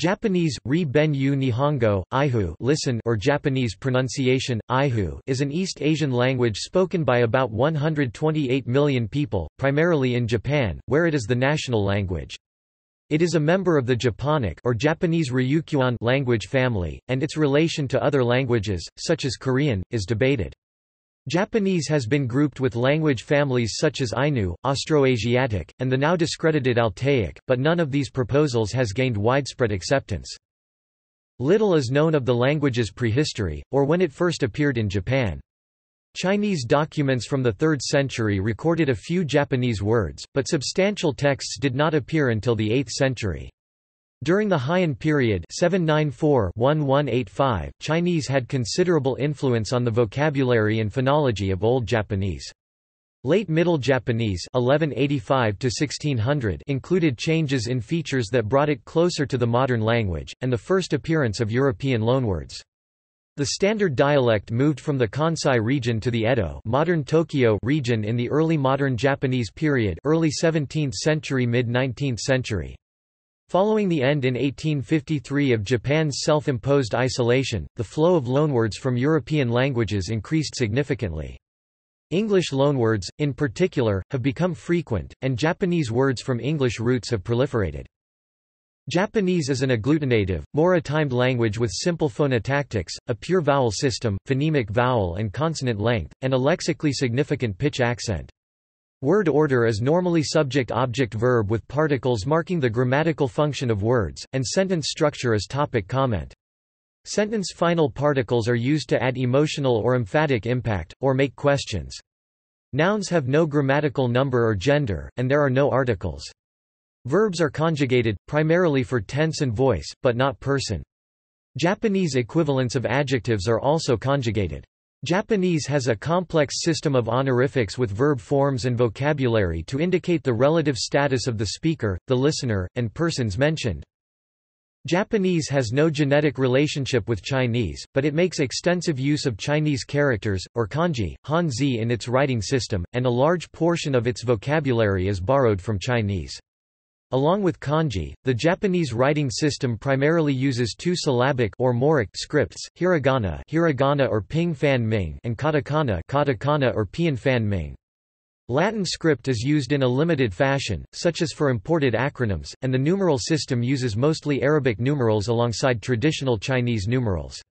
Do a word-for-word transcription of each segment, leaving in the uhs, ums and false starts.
Japanese, Re-ben-yu Nihongo, Ihu listen or Japanese pronunciation, Ihu, is an East Asian language spoken by about one hundred twenty-eight million people, primarily in Japan, where it is the national language. It is a member of the Japonic or Japanese-Ryukyuan language family, and its relation to other languages, such as Korean, is debated. Japanese has been grouped with language families such as Ainu, Austroasiatic, and the now discredited Altaic, but none of these proposals has gained widespread acceptance. Little is known of the language's prehistory, or when it first appeared in Japan. Chinese documents from the third century recorded a few Japanese words, but substantial texts did not appear until the eighth century. During the Heian period seven ninety-four to eleven eighty-five, Chinese had considerable influence on the vocabulary and phonology of Old Japanese. Late Middle Japanese eleven eighty-five to sixteen hundred included changes in features that brought it closer to the modern language, and the first appearance of European loanwords. The standard dialect moved from the Kansai region to the Edo modern Tokyo region in the early modern Japanese period early seventeenth century to mid nineteenth century. Following the end in eighteen fifty-three of Japan's self-imposed isolation, the flow of loanwords from European languages increased significantly. English loanwords, in particular, have become frequent, and Japanese words from English roots have proliferated. Japanese is an agglutinative, more attimed language with simple phonotactics, a pure vowel system, phonemic vowel and consonant length, and a lexically significant pitch accent. Word order is normally subject-object-verb with particles marking the grammatical function of words, and sentence structure is topic comment. Sentence final particles are used to add emotional or emphatic impact, or make questions. Nouns have no grammatical number or gender, and there are no articles. Verbs are conjugated, primarily for tense and voice, but not person. Japanese equivalents of adjectives are also conjugated. Japanese has a complex system of honorifics with verb forms and vocabulary to indicate the relative status of the speaker, the listener, and persons mentioned. Japanese has no genetic relationship with Chinese, but it makes extensive use of Chinese characters, or kanji, hanzi in its writing system, and a large portion of its vocabulary is borrowed from Chinese. Along with kanji, the Japanese writing system primarily uses two-syllabic or moric scripts, hiragana, hiragana or ping fan ming, and katakana, katakana or pian fan ming. Latin script is used in a limited fashion, such as for imported acronyms, and the numeral system uses mostly Arabic numerals alongside traditional Chinese numerals.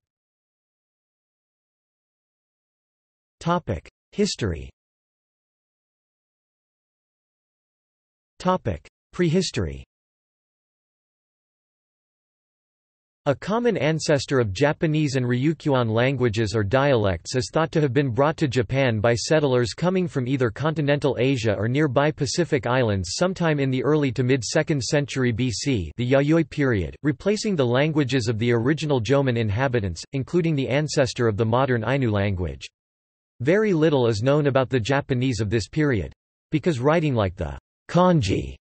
Topic: History. Topic: Prehistory. A common ancestor of Japanese and Ryukyuan languages or dialects is thought to have been brought to Japan by settlers coming from either continental Asia or nearby Pacific Islands sometime in the early to mid-second century B C, the Yayoi period, replacing the languages of the original Jomon inhabitants, including the ancestor of the modern Ainu language. Very little is known about the Japanese of this period. Because writing like the kanji,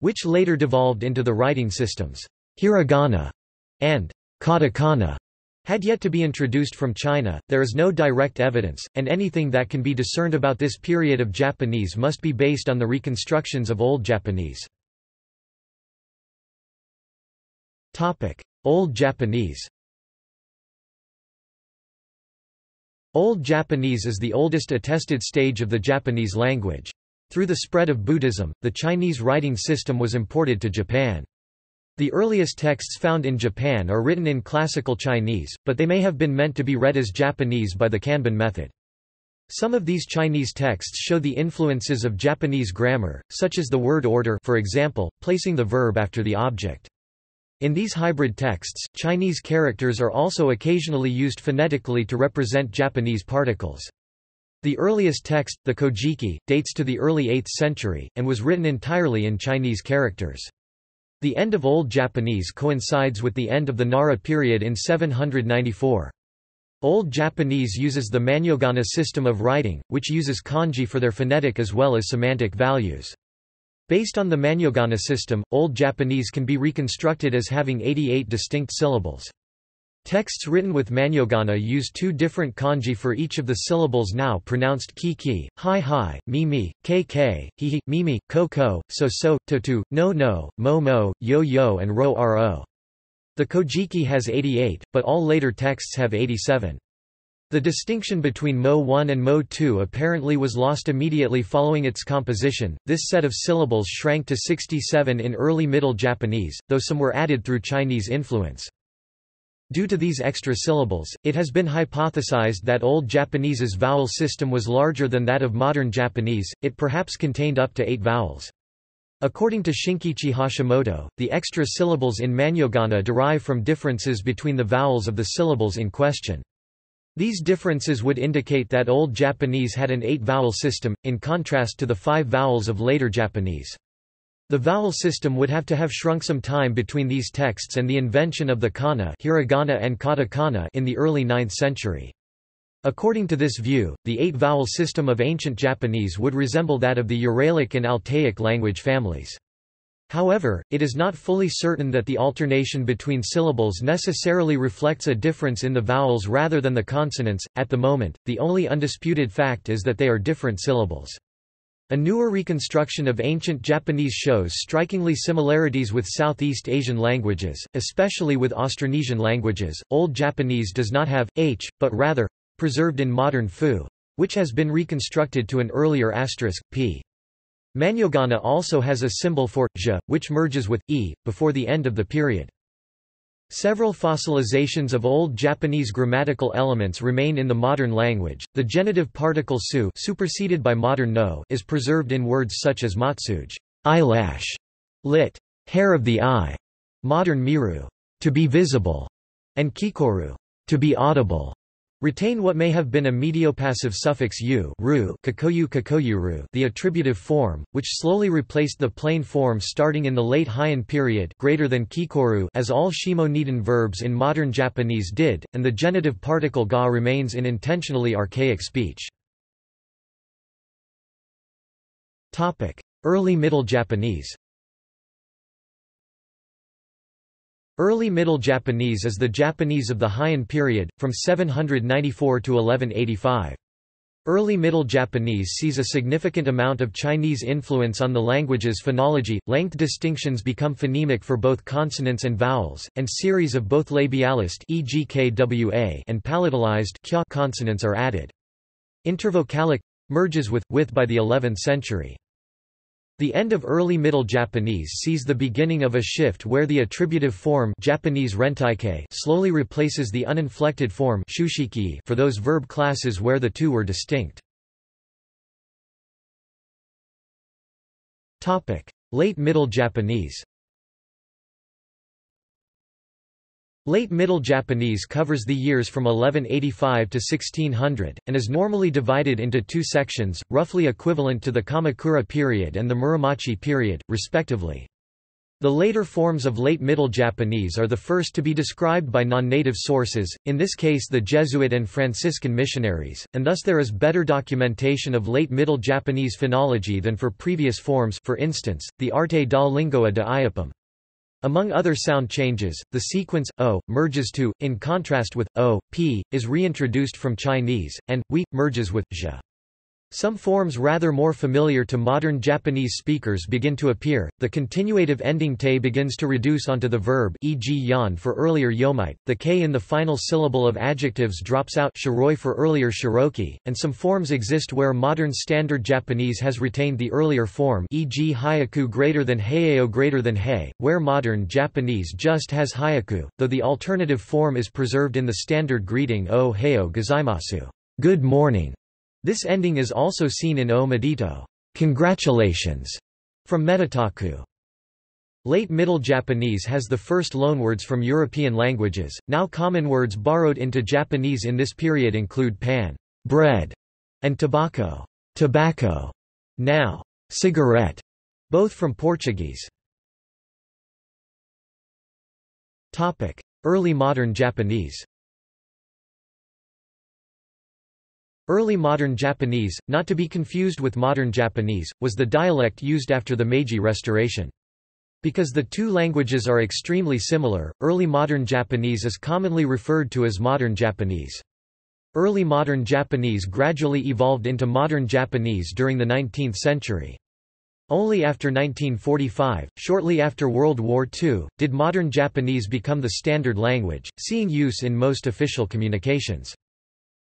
which later devolved into the writing systems hiragana and katakana, had yet to be introduced from China, there is no direct evidence, and anything that can be discerned about this period of Japanese must be based on the reconstructions of Old Japanese. Old Japanese. Old Japanese is the oldest attested stage of the Japanese language. Through the spread of Buddhism, the Chinese writing system was imported to Japan. The earliest texts found in Japan are written in classical Chinese, but they may have been meant to be read as Japanese by the Kanban method. Some of these Chinese texts show the influences of Japanese grammar, such as the word order, for example, placing the verb after the object. In these hybrid texts, Chinese characters are also occasionally used phonetically to represent Japanese particles. The earliest text, the Kojiki, dates to the early eighth century, and was written entirely in Chinese characters. The end of Old Japanese coincides with the end of the Nara period in seven ninety-four. Old Japanese uses the Man'yōgana system of writing, which uses kanji for their phonetic as well as semantic values. Based on the Man'yōgana system, Old Japanese can be reconstructed as having eighty-eight distinct syllables. Texts written with Man'yōgana use two different kanji for each of the syllables now pronounced ki-ki, hi-hi, mi-mi, ke-ke, hi-hi, mi-mi, ko-ko, so-so, to-to, no-no, mo-mo, yo-yo and ro-ro. The Kojiki has eighty-eight, but all later texts have eighty-seven. The distinction between mo one and mo two apparently was lost immediately following its composition. This set of syllables shrank to sixty-seven in early Middle Japanese, though some were added through Chinese influence. Due to these extra syllables, it has been hypothesized that Old Japanese's vowel system was larger than that of modern Japanese. It perhaps contained up to eight vowels. According to Shinkichi Hashimoto, the extra syllables in Man'yōgana derive from differences between the vowels of the syllables in question. These differences would indicate that Old Japanese had an eight-vowel system, in contrast to the five vowels of later Japanese. The vowel system would have to have shrunk some time between these texts and the invention of the kana hiragana and katakana in the early ninth century. According to this view, the eight-vowel system of ancient Japanese would resemble that of the Uralic and Altaic language families. However, it is not fully certain that the alternation between syllables necessarily reflects a difference in the vowels rather than the consonants. At the moment, the only undisputed fact is that they are different syllables. A newer reconstruction of ancient Japanese shows strikingly similarities with Southeast Asian languages, especially with Austronesian languages. Old Japanese does not have h, but rather preserved in modern fu, which has been reconstructed to an earlier asterisk p. Man'yōgana also has a symbol for zh, which merges with e, before the end of the period. Several fossilizations of Old Japanese grammatical elements remain in the modern language. The genitive particle su, superseded by modern no, is preserved in words such as matsuge, eyelash, lit, hair of the eye, modern miru, to be visible, and kikoru, to be audible. Retain what may have been a mediopassive suffix u ru, kakoyu kakoyuru, the attributive form, which slowly replaced the plain form starting in the late Heian period greater than kikoru as all Shimo-Nidan verbs in modern Japanese did, and the genitive particle ga remains in intentionally archaic speech. Early Middle Japanese. Early Middle Japanese is the Japanese of the Heian period, from seven hundred ninety-four to eleven eighty-five. Early Middle Japanese sees a significant amount of Chinese influence on the language's phonology. Length distinctions become phonemic for both consonants and vowels, and series of both labialized and palatalized consonants are added. Intervocalic merges with with by the eleventh century. The end of early Middle Japanese sees the beginning of a shift where the attributive form Japanese rentaike slowly replaces the uninflected form shushiki for those verb classes where the two were distinct. Late Middle Japanese. Late Middle Japanese covers the years from eleven eighty-five to sixteen hundred, and is normally divided into two sections, roughly equivalent to the Kamakura period and the Muromachi period, respectively. The later forms of Late Middle Japanese are the first to be described by non-native sources, in this case the Jesuit and Franciscan missionaries, and thus there is better documentation of Late Middle Japanese phonology than for previous forms, for instance, the Arte da Lingua de Iapam. Among other sound changes, the sequence o merges to, in contrast with o, p is reintroduced from Chinese, and we merges with zh. Some forms rather more familiar to modern Japanese speakers begin to appear. The continuative ending te begins to reduce onto the verb, for example yan for earlier yomite. The k in the final syllable of adjectives drops out, shiroi for earlier shiroki, and some forms exist where modern standard Japanese has retained the earlier form, for example hayaku greater than heiau greater than hei, where modern Japanese just has hayaku, though the alternative form is preserved in the standard greeting o heiau gozaimasu, good morning. This ending is also seen in o medito, congratulations, from meditaku. Late Middle Japanese has the first loanwords from European languages. Now common words borrowed into Japanese in this period include pan, bread, and tobacco, tobacco, now cigarette, both from Portuguese. Topic: Early Modern Japanese. Early Modern Japanese, not to be confused with Modern Japanese, was the dialect used after the Meiji Restoration. Because the two languages are extremely similar, Early Modern Japanese is commonly referred to as Modern Japanese. Early Modern Japanese gradually evolved into Modern Japanese during the nineteenth century. Only after nineteen forty-five, shortly after World War Two, did modern Japanese become the standard language, seeing use in most official communications.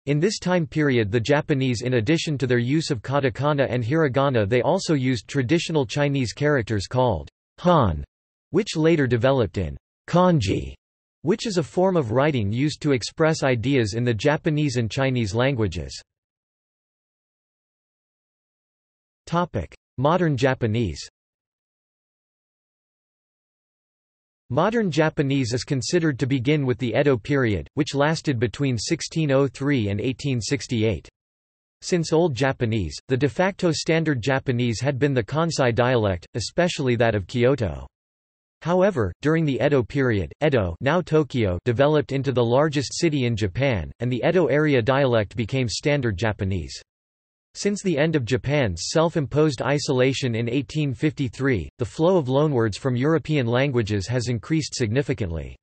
In this time period the Japanese, in addition to their use of katakana and hiragana, they also used traditional Chinese characters called han, which later developed in kanji, which is a form of writing used to express ideas in the Japanese and Chinese languages. Modern Japanese. Modern Japanese is considered to begin with the Edo period, which lasted between sixteen oh three and eighteen sixty-eight. Since Old Japanese, the de facto standard Japanese had been the Kansai dialect, especially that of Kyoto. However, during the Edo period, Edo, now Tokyo, developed into the largest city in Japan, and the Edo area dialect became standard Japanese. Since the end of Japan's self-imposed isolation in eighteen fifty-three, the flow of loanwords from European languages has increased significantly.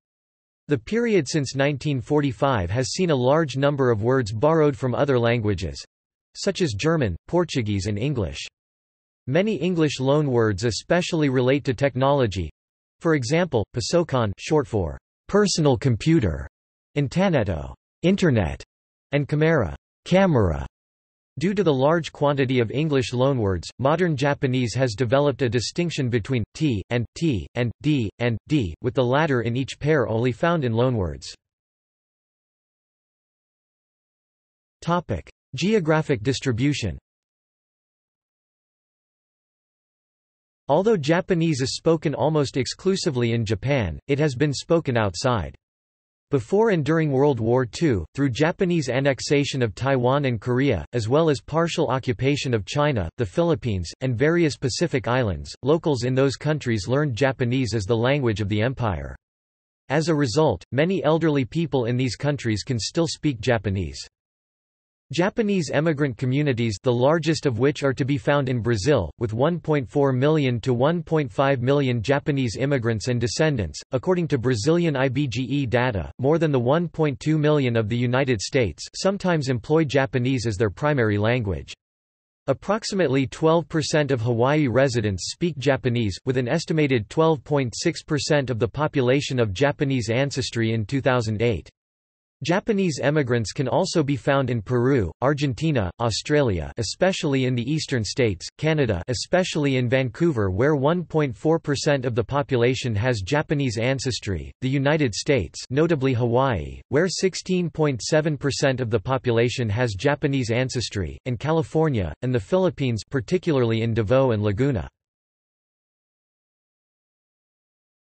The period since nineteen forty-five has seen a large number of words borrowed from other languages—such as German, Portuguese and English. Many English loanwords especially relate to technology—for example, pasokan, short for personal computer, intaneto, internet, and chimera, camera. Due to the large quantity of English loanwords, modern Japanese has developed a distinction between t, and t, and d, and d, with the latter in each pair only found in loanwords. Topic: Geographic distribution. Although Japanese is spoken almost exclusively in Japan, it has been spoken outside. Before and during World War Two, through Japanese annexation of Taiwan and Korea, as well as partial occupation of China, the Philippines, and various Pacific islands, locals in those countries learned Japanese as the language of the empire. As a result, many elderly people in these countries can still speak Japanese. Japanese emigrant communities, the largest of which are to be found in Brazil, with one point four million to one point five million Japanese immigrants and descendants. According to Brazilian I B G E data, more than the one point two million of the United States sometimes employ Japanese as their primary language. Approximately twelve percent of Hawaii residents speak Japanese, with an estimated twelve point six percent of the population of Japanese ancestry in two thousand eight. Japanese emigrants can also be found in Peru, Argentina, Australia, especially in the eastern states, Canada, especially in Vancouver where one point four percent of the population has Japanese ancestry, the United States, notably Hawaii, where sixteen point seven percent of the population has Japanese ancestry, and California and the Philippines, particularly in Davao and Laguna.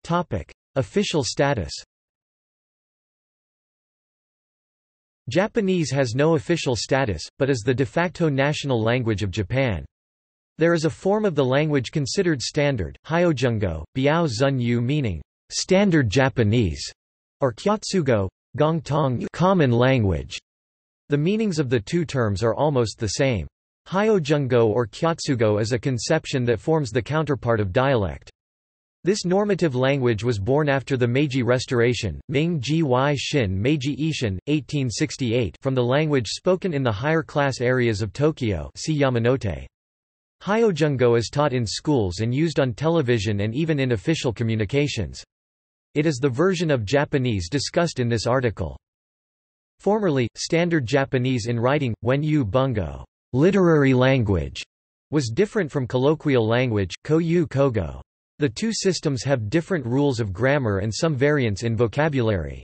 Topic: Official status. Japanese has no official status, but is the de facto national language of Japan. There is a form of the language considered standard, Hyojungo, Biao Zun Yu meaning, standard Japanese, or Kyotsugo, Gongtong, common language. The meanings of the two terms are almost the same. Hyojungo or Kyotsugo is a conception that forms the counterpart of dialect. This normative language was born after the Meiji Restoration, Ming-Gy Shin Meiji Ishin, eighteen sixty-eight, from the language spoken in the higher class areas of Tokyo. See Yamanote. Hyojungo is taught in schools and used on television and even in official communications. It is the version of Japanese discussed in this article. Formerly, standard Japanese in writing, Wenyu Bungo, literary language, was different from colloquial language, Koyu Kogo. The two systems have different rules of grammar and some variance in vocabulary.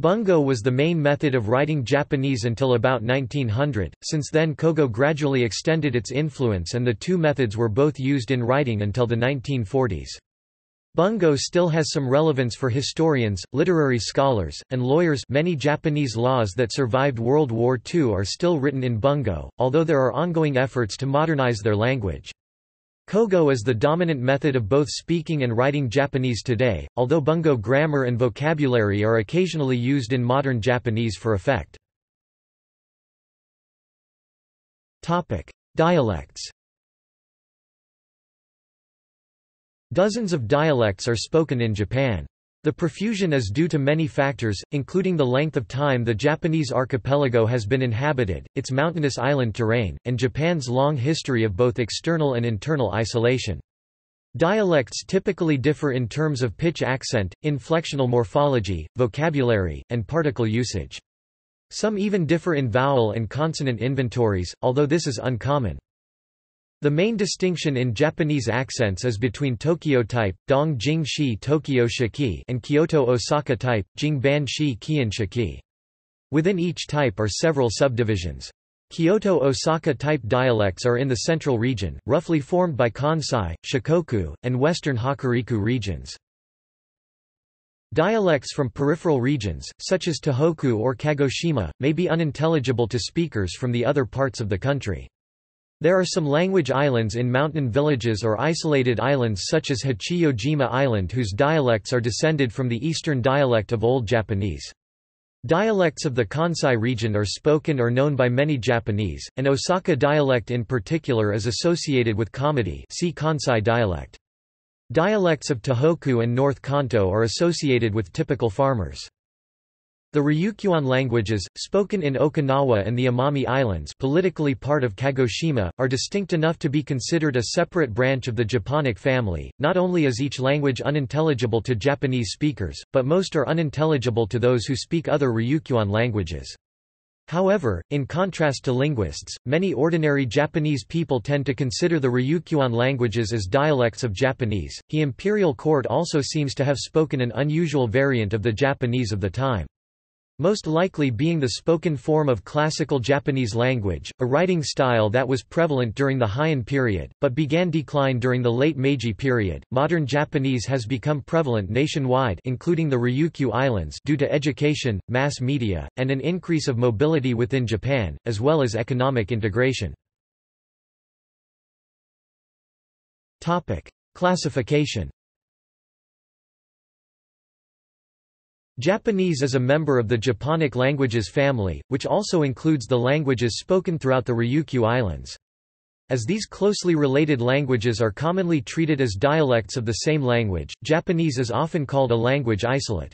Bungo was the main method of writing Japanese until about nineteen hundred, since then Kogo gradually extended its influence and the two methods were both used in writing until the nineteen forties. Bungo still has some relevance for historians, literary scholars, and lawyers. Many Japanese laws that survived World War Two are still written in Bungo, although there are ongoing efforts to modernize their language. Kogo is the dominant method of both speaking and writing Japanese today, although Bungo grammar and vocabulary are occasionally used in modern Japanese for effect. Topic: Dialects. Dozens of dialects are spoken in Japan. The profusion is due to many factors, including the length of time the Japanese archipelago has been inhabited, its mountainous island terrain, and Japan's long history of both external and internal isolation. Dialects typically differ in terms of pitch accent, inflectional morphology, vocabulary, and particle usage. Some even differ in vowel and consonant inventories, although this is uncommon. The main distinction in Japanese accents is between Tokyo type, dong jing shi Tokyo shiki, and Kyoto Osaka type, jing ban shi Kian shiki. Within each type are several subdivisions. Kyoto Osaka type dialects are in the central region, roughly formed by Kansai, Shikoku, and western Hokuriku regions. Dialects from peripheral regions, such as Tohoku or Kagoshima, may be unintelligible to speakers from the other parts of the country. There are some language islands in mountain villages or isolated islands such as Hachiyojima Island whose dialects are descended from the eastern dialect of Old Japanese. Dialects of the Kansai region are spoken or known by many Japanese, and Osaka dialect in particular is associated with comedy. See Kansai dialect. Dialects of Tohoku and North Kanto are associated with typical farmers. The Ryukyuan languages, spoken in Okinawa and the Amami Islands, politically part of Kagoshima, are distinct enough to be considered a separate branch of the Japonic family. Not only is each language unintelligible to Japanese speakers, but most are unintelligible to those who speak other Ryukyuan languages. However, in contrast to linguists, many ordinary Japanese people tend to consider the Ryukyuan languages as dialects of Japanese. The imperial court also seems to have spoken an unusual variant of the Japanese of the time. Most likely being the spoken form of classical Japanese language, a writing style that was prevalent during the Heian period, but began decline during the late Meiji period. Modern Japanese has become prevalent nationwide, including the Ryukyu Islands, due to education, mass media, and an increase of mobility within Japan, as well as economic integration. Topic: Classification. Japanese is a member of the Japonic languages family, which also includes the languages spoken throughout the Ryukyu Islands. As these closely related languages are commonly treated as dialects of the same language, Japanese is often called a language isolate.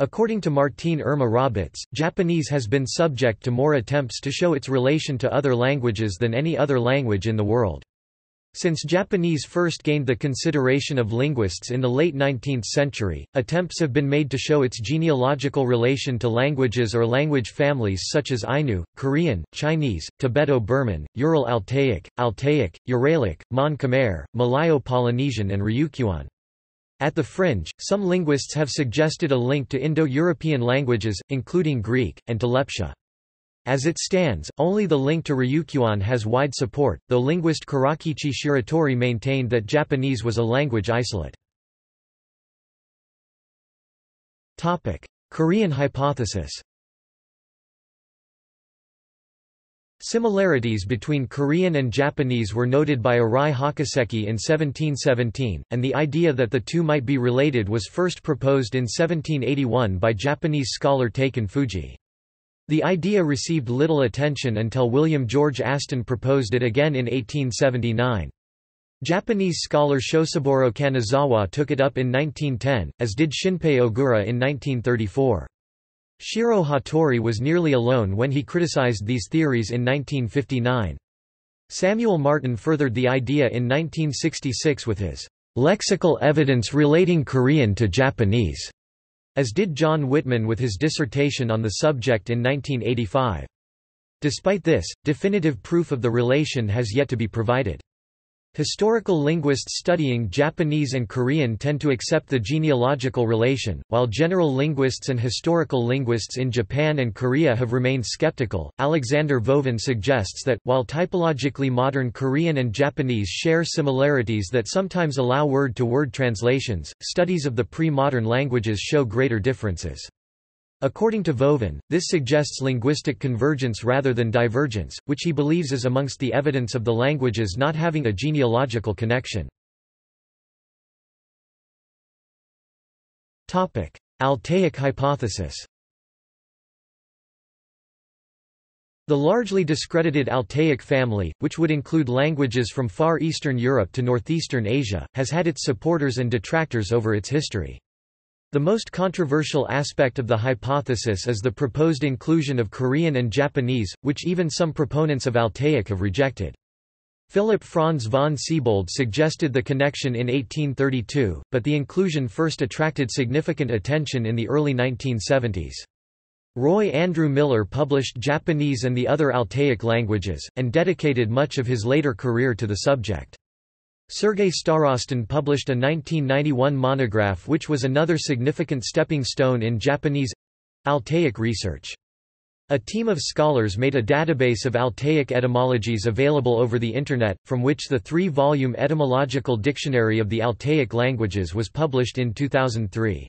According to Martine Irma Roberts, Japanese has been subject to more attempts to show its relation to other languages than any other language in the world. Since Japanese first gained the consideration of linguists in the late nineteenth century, attempts have been made to show its genealogical relation to languages or language families such as Ainu, Korean, Chinese, Tibeto-Burman, Ural-Altaic, Altaic, Uralic, Mon-Khmer, Malayo-Polynesian and Ryukyuan. At the fringe, some linguists have suggested a link to Indo-European languages, including Greek, and to Lepcha. As it stands, only the link to Ryukyuan has wide support, though linguist Karakichi Shiratori maintained that Japanese was a language isolate. Korean hypothesis. Similarities between Korean and Japanese were noted by Arai Hakuseki in seventeen seventeen, and the idea that the two might be related was first proposed in seventeen eighty-one by Japanese scholar Taken Fuji. The idea received little attention until William George Aston proposed it again in eighteen seventy-nine. Japanese scholar Shosaburo Kanazawa took it up in nineteen ten, as did Shinpei Ogura in nineteen thirty-four. Shiro Hattori was nearly alone when he criticized these theories in nineteen fifty-nine. Samuel Martin furthered the idea in nineteen sixty-six with his "Lexical Evidence Relating Korean to Japanese", as did John Whitman with his dissertation on the subject in nineteen eighty-five. Despite this, definitive proof of the relation has yet to be provided. Historical linguists studying Japanese and Korean tend to accept the genealogical relation, while general linguists and historical linguists in Japan and Korea have remained skeptical. Alexander Vovin suggests that, while typologically modern Korean and Japanese share similarities that sometimes allow word-to-word translations, studies of the pre-modern languages show greater differences. According to Vovin, this suggests linguistic convergence rather than divergence, which he believes is amongst the evidence of the languages not having a genealogical connection. Altaic hypothesis. The largely discredited Altaic family, which would include languages from Far Eastern Europe to Northeastern Asia, has had its supporters and detractors over its history. The most controversial aspect of the hypothesis is the proposed inclusion of Korean and Japanese, which even some proponents of Altaic have rejected. Philipp Franz von Siebold suggested the connection in eighteen thirty-two, but the inclusion first attracted significant attention in the early nineteen seventies. Roy Andrew Miller published Japanese and the Other Altaic Languages, and dedicated much of his later career to the subject. Sergei Starostin published a nineteen ninety-one monograph which was another significant stepping stone in Japanese-Altaic research. A team of scholars made a database of Altaic etymologies available over the Internet, from which the three-volume Etymological Dictionary of the Altaic Languages was published in two thousand three.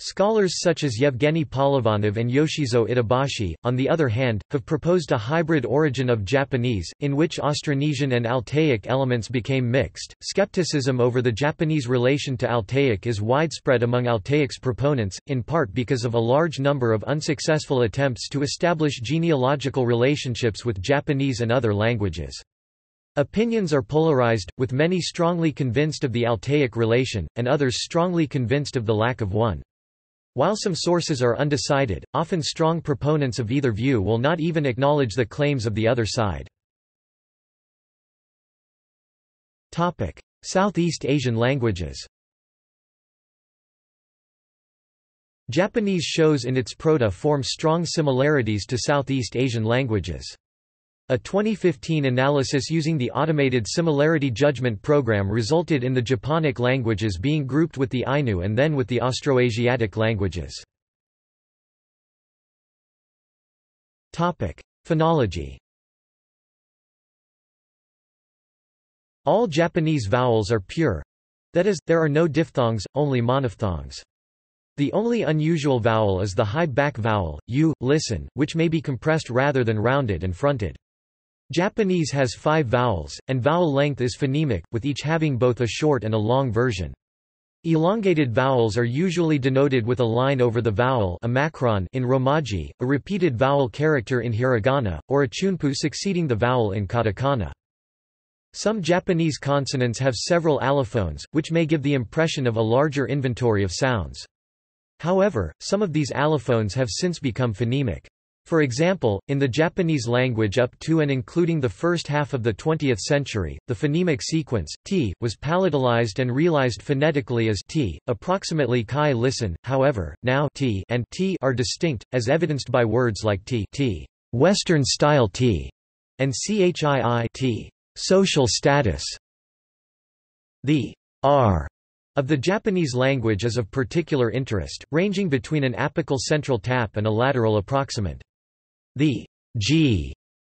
Scholars such as Yevgeny Polovanov and Yoshizo Itabashi, on the other hand, have proposed a hybrid origin of Japanese, in which Austronesian and Altaic elements became mixed. Skepticism over the Japanese relation to Altaic is widespread among Altaic's proponents, in part because of a large number of unsuccessful attempts to establish genealogical relationships with Japanese and other languages. Opinions are polarized, with many strongly convinced of the Altaic relation, and others strongly convinced of the lack of one. While some sources are undecided, often strong proponents of either view will not even acknowledge the claims of the other side. Topic: Southeast Asian languages. Japanese shows in its proto form strong similarities to Southeast Asian languages. A twenty fifteen analysis using the automated similarity judgment program resulted in the Japonic languages being grouped with the Ainu and then with the Austroasiatic languages. Topic: Phonology. All Japanese vowels are pure. That is, there are no diphthongs, only monophthongs. The only unusual vowel is the high back vowel, u, listen, which may be compressed rather than rounded and fronted. Japanese has five vowels, and vowel length is phonemic, with each having both a short and a long version. Elongated vowels are usually denoted with a line over the vowel, a macron in Romaji, a repeated vowel character in Hiragana, or a chunpu succeeding the vowel in Katakana. Some Japanese consonants have several allophones, which may give the impression of a larger inventory of sounds. However, some of these allophones have since become phonemic. For example, in the Japanese language up to and including the first half of the twentieth century, the phonemic sequence, t, was palatalized and realized phonetically as t, approximately kai listen. However, now t and t are distinct, as evidenced by words like t, t Western-style t, and chiii t, social status. The r of the Japanese language is of particular interest, ranging between an apical central tap and a lateral approximant. The g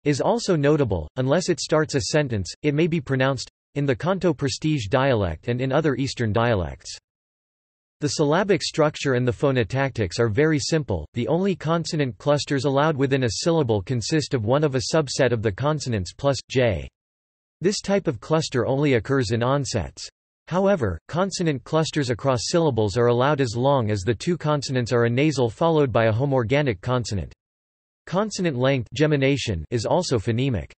is also notable, unless it starts a sentence, it may be pronounced in the Kanto prestige dialect and in other Eastern dialects. The syllabic structure and the phonotactics are very simple, the only consonant clusters allowed within a syllable consist of one of a subset of the consonants plus j. This type of cluster only occurs in onsets. However, consonant clusters across syllables are allowed as long as the two consonants are a nasal followed by a homorganic consonant. Consonant length gemination is also phonemic.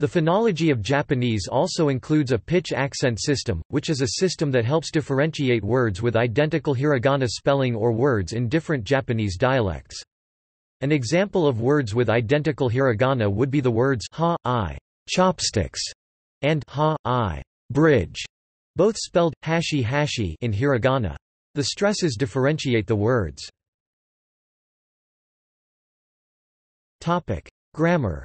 The phonology of Japanese also includes a pitch accent system, which is a system that helps differentiate words with identical hiragana spelling or words in different Japanese dialects. An example of words with identical hiragana would be the words ha, I, chopsticks, and ha, I, bridge, both spelled hashi hashi in hiragana. The stresses differentiate the words. Topic: Grammar.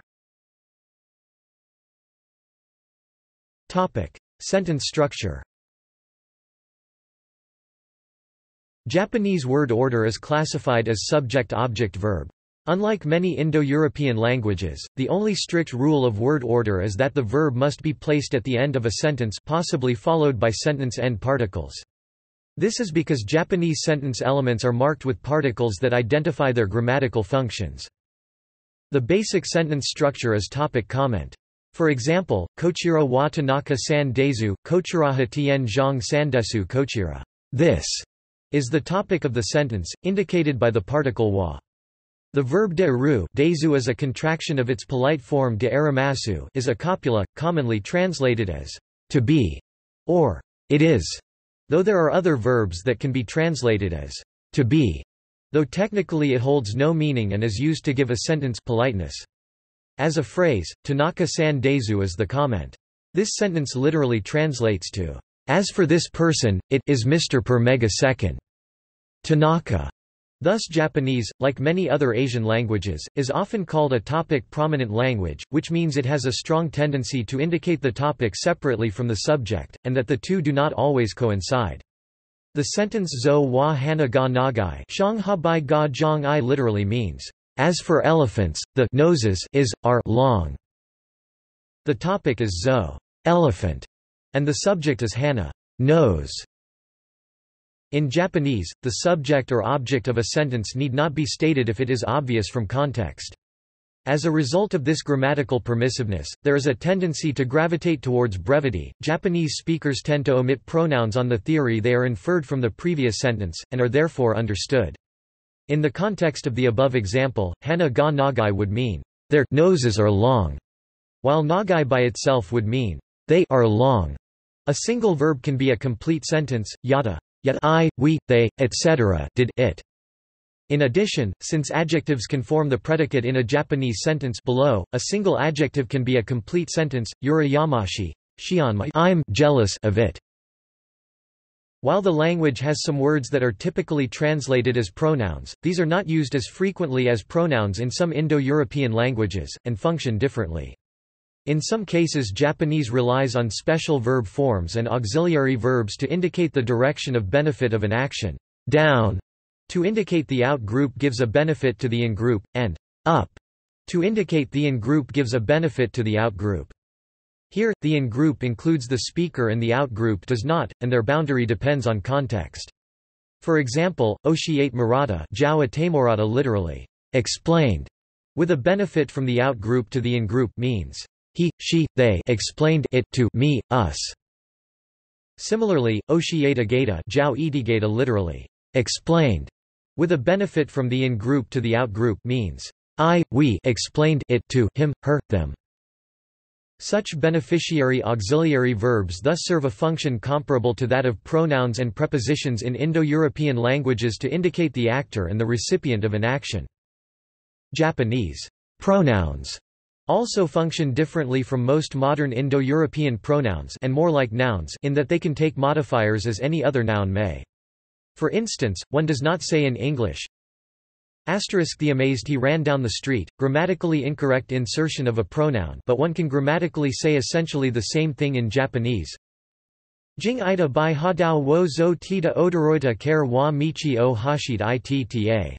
Topic: Sentence structure. Japanese word order is classified as subject-object-verb. Unlike many Indo-European languages, the only strict rule of word order is that the verb must be placed at the end of a sentence, possibly followed by sentence-end particles. This is because Japanese sentence elements are marked with particles that identify their grammatical functions. The basic sentence structure is topic comment. For example, Kochira wa Tanaka san desu, Kochiraha tien zhang sandesu Kochira. This is the topic of the sentence, indicated by the particle wa. The verb de-eru desu is a contraction of its polite form de-erimasu is a copula, commonly translated as to be or it is. Though there are other verbs that can be translated as to be, though technically it holds no meaning and is used to give a sentence politeness. As a phrase, Tanaka-san desu is the comment. This sentence literally translates to, as for this person, it is Mister per mega second. Tanaka. Thus Japanese, like many other Asian languages, is often called a topic-prominent language, which means it has a strong tendency to indicate the topic separately from the subject, and that the two do not always coincide. The sentence zo wa hana ga nagai shanghabai ga jong-i literally means, as for elephants, the noses is, are long. The topic is zo elephant, and the subject is hana nose. In Japanese, the subject or object of a sentence need not be stated if it is obvious from context. As a result of this grammatical permissiveness, there is a tendency to gravitate towards brevity. Japanese speakers tend to omit pronouns on the theory they are inferred from the previous sentence, and are therefore understood. In the context of the above example, hana ga nagai would mean, their noses are long, while nagai by itself would mean, they are long. A single verb can be a complete sentence, yada. Yet I, we, they, et cetera did it. In addition, since adjectives can form the predicate in a Japanese sentence below, a single adjective can be a complete sentence. Yurayamashi, shianmai, I'm jealous of it. While the language has some words that are typically translated as pronouns, these are not used as frequently as pronouns in some Indo-European languages, and function differently. In some cases, Japanese relies on special verb forms and auxiliary verbs to indicate the direction of benefit of an action. Down to indicate the out group gives a benefit to the in group, and up to indicate the in group gives a benefit to the out group. Here, the in group includes the speaker and the out group does not, and their boundary depends on context. For example, Oshiate Murata, Jawa Taimurata literally explained, with a benefit from the out group to the in group means, he, she, they explained it to me, us. Similarly, Oshieta Geta, Jiao Itigeta literally explained, with a benefit from the in-group to the out-group means, I, we explained it to him, her, them. Such beneficiary auxiliary verbs thus serve a function comparable to that of pronouns and prepositions in Indo-European languages to indicate the actor and the recipient of an action. Japanese pronouns also function differently from most modern Indo-European pronouns and more like nouns in that they can take modifiers as any other noun may. For instance, one does not say in English, asterisk the amazed he ran down the street, grammatically incorrect insertion of a pronoun, but one can grammatically say essentially the same thing in Japanese. Jing ida bai ha dao wo zo tita odoroita kare wa michi o hashid itta.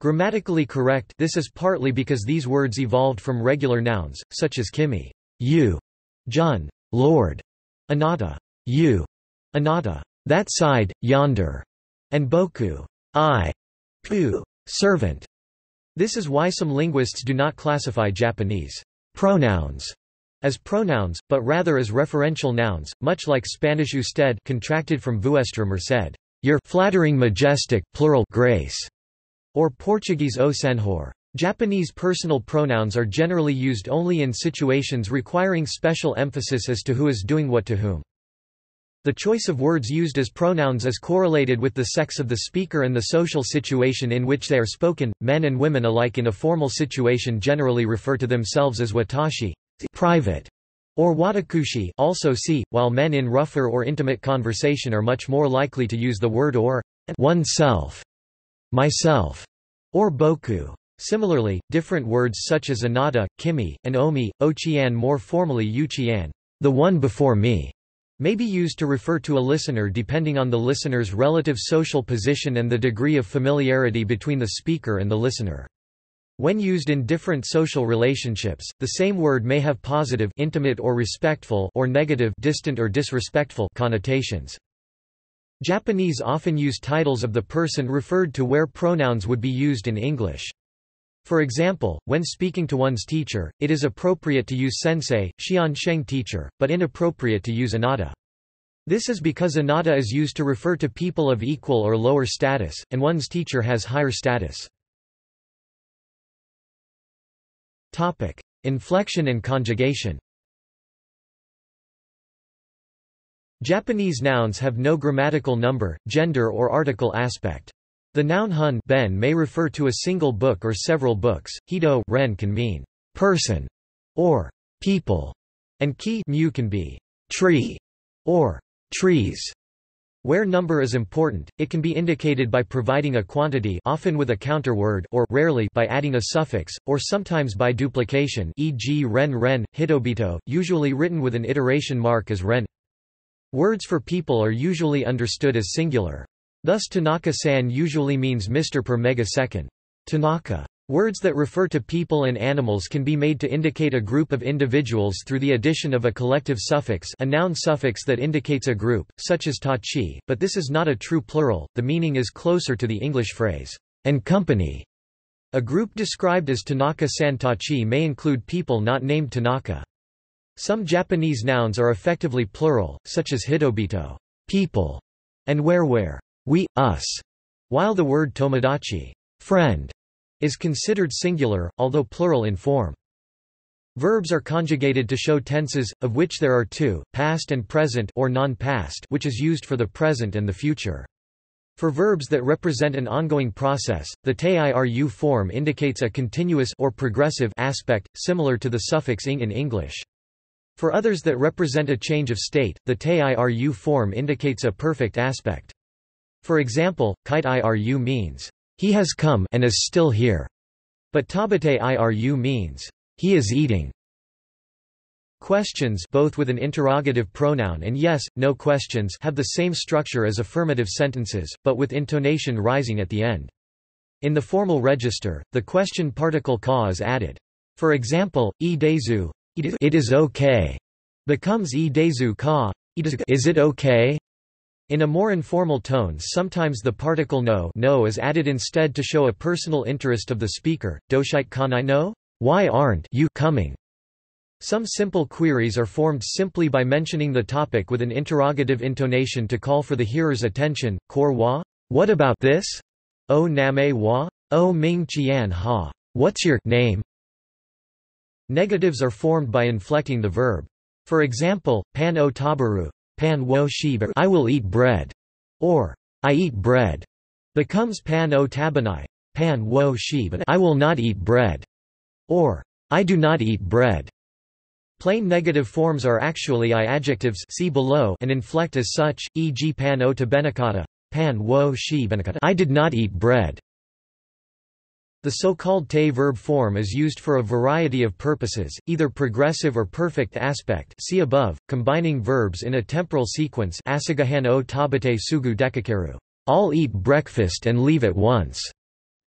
Grammatically correct, this is partly because these words evolved from regular nouns, such as kimi, you, jun, lord, anata, you, anata, that side, yonder, and boku, I, pu, servant. This is why some linguists do not classify Japanese pronouns as pronouns, but rather as referential nouns, much like Spanish usted, contracted from vuestra merced, your flattering majestic plural grace, or Portuguese o senhor. Japanese personal pronouns are generally used only in situations requiring special emphasis as to who is doing what to whom. The choice of words used as pronouns is correlated with the sex of the speaker and the social situation in which they are spoken. Men and women alike in a formal situation generally refer to themselves as watashi, private, or watakushi, also see, while men in rougher or intimate conversation are much more likely to use the word or, oneself, myself, or boku. Similarly, different words such as anata, kimi, and omi, ochian, more formally yuchian, the one before me, may be used to refer to a listener depending on the listener's relative social position and the degree of familiarity between the speaker and the listener. When used in different social relationships, the same word may have positive, intimate or respectful, or negative, distant or disrespectful connotations. Japanese often use titles of the person referred to where pronouns would be used in English. For example, when speaking to one's teacher, it is appropriate to use sensei, shiansheng teacher, but inappropriate to use anata. This is because anata is used to refer to people of equal or lower status, and one's teacher has higher status. Topic: Inflection and conjugation. Japanese nouns have no grammatical number, gender or article aspect. The noun hun ben may refer to a single book or several books, hido ren can mean person or people, and ki mu can be tree or trees. Where number is important, it can be indicated by providing a quantity, often with a counter word, or rarely by adding a suffix, or sometimes by duplication, for example ren ren, hitobito, usually written with an iteration mark as ren. Words for people are usually understood as singular. Thus Tanaka-san usually means Mister per megasecond. Tanaka. Words that refer to people and animals can be made to indicate a group of individuals through the addition of a collective suffix, a noun suffix that indicates a group, such as tachi, but this is not a true plural, the meaning is closer to the English phrase, and company. A group described as Tanaka-san tachi may include people not named Tanaka. Some Japanese nouns are effectively plural, such as hitobito, people, and werewere, we, us, while the word tomodachi, friend, is considered singular, although plural in form. Verbs are conjugated to show tenses, of which there are two, past and present or non-past, which is used for the present and the future. For verbs that represent an ongoing process, the teiru form indicates a continuous or progressive aspect, similar to the suffix ing in English. For others that represent a change of state, the teiru form indicates a perfect aspect. For example, kite-iru means, he has come and is still here, but tabate-iru means, he is eating. Questions, both with an interrogative pronoun and yes, no questions, have the same structure as affirmative sentences, but with intonation rising at the end. In the formal register, the question particle ka is added. For example, idezu, it is okay, becomes idezu ka, is it okay? In a more informal tone, sometimes the particle no, no is added instead to show a personal interest of the speaker. Doshite kanai no? Why aren't you coming? Some simple queries are formed simply by mentioning the topic with an interrogative intonation to call for the hearer's attention. Kor wa? What about this? O name wa? O ming qian ha? What's your name? Negatives are formed by inflecting the verb. For example, pan o tabaru, pan wo shibaru, I will eat bread, or I eat bread, becomes pan o tabanai, pan wo shibaru, I will not eat bread, or I do not eat bread. Plain negative forms are actually I adjectives, see below, and inflect as such, for example pan o tabenakata, pan wo shibenakata, I did not eat bread. The so-called te verb form is used for a variety of purposes, either progressive or perfect aspect, see above, combining verbs in a temporal sequence. Asagahan o tabate sugu dekakaru, I'll eat breakfast and leave at once.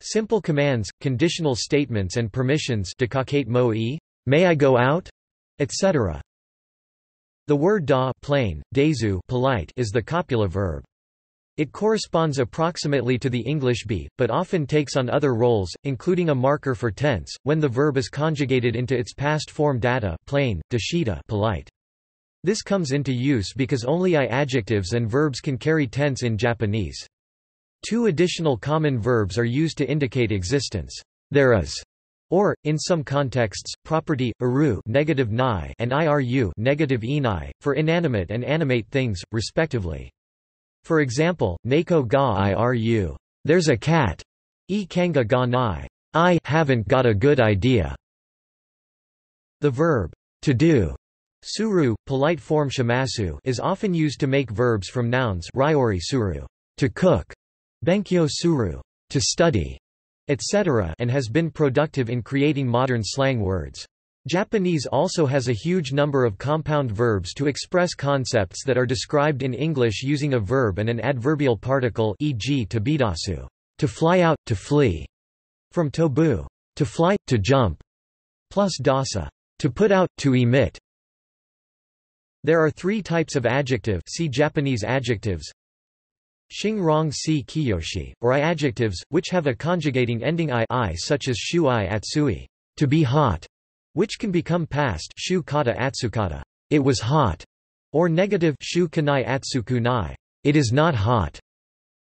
Simple commands, conditional statements and permissions, dekakate mo e, may I go out, et cetera. The word da plain, dezu polite is the copula verb. It corresponds approximately to the English be, but often takes on other roles, including a marker for tense, when the verb is conjugated into its past form data plain, dashita polite. This comes into use because only I adjectives and verbs can carry tense in Japanese. Two additional common verbs are used to indicate existence. There is, or, in some contexts, property, iru negative nai and iru negative enai, for inanimate and animate things, respectively. For example, neko ga iru, there's a cat, e kanga ga nai, I haven't got a good idea. The verb to do, suru, polite form shimasu, is often used to make verbs from nouns ryori suru, to cook, benkyo suru, to study, et cetera, and has been productive in creating modern slang words. Japanese also has a huge number of compound verbs to express concepts that are described in English using a verb and an adverbial particle, for example tobidasu, to fly out, to flee, from tobu, to fly, to jump, plus dasa, to put out, to emit. There are three types of adjective, see Japanese adjectives. Shinrong si kiyoshi, or I adjectives, which have a conjugating ending I, I such as shu I atsui, to be hot, which can become past shu kata atsukata, it was hot, or negative shu kanai atsukunai, it is not hot.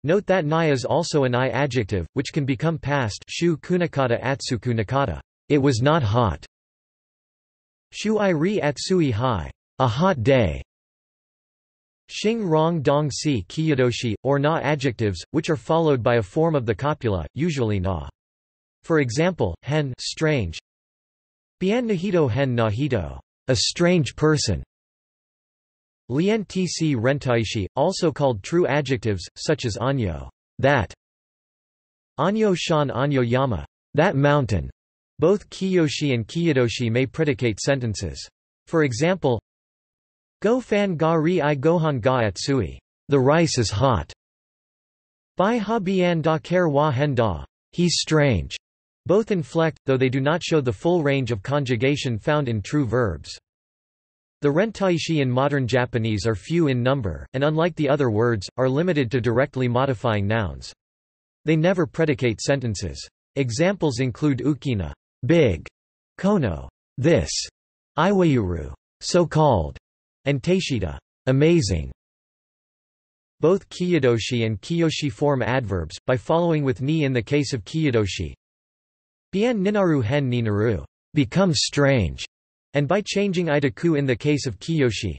Note that nai is also an I adjective, which can become past shu kunakata atsukunakata, it was not hot. Shu I re atsui hai, a hot day. Shing rong dong si kiyodoshi, or na adjectives, which are followed by a form of the copula, usually na. For example, hen strange, bian nahito hen nahito, a strange person. Lien tc rentaishi, also called true adjectives, such as anyo, that, anyo shan anyo yama, that mountain. Both kiyoshi and kiyodoshi may predicate sentences. For example, go fan ga ri I gohan ga atsui, the rice is hot. Bai ha bian da ker wa hen da, he's strange. Both inflect, though they do not show the full range of conjugation found in true verbs. The rentaishi in modern Japanese are few in number, and unlike the other words, are limited to directly modifying nouns. They never predicate sentences. Examples include ukina, big, kono, this, iwayuru, so-called, and teishida, amazing. Both kiyodoshi and kiyoshi form adverbs, by following with ni in the case of kiyodoshi. Bien ninaru hen ninaru, become strange, and by changing I to ku in the case of kiyoshi.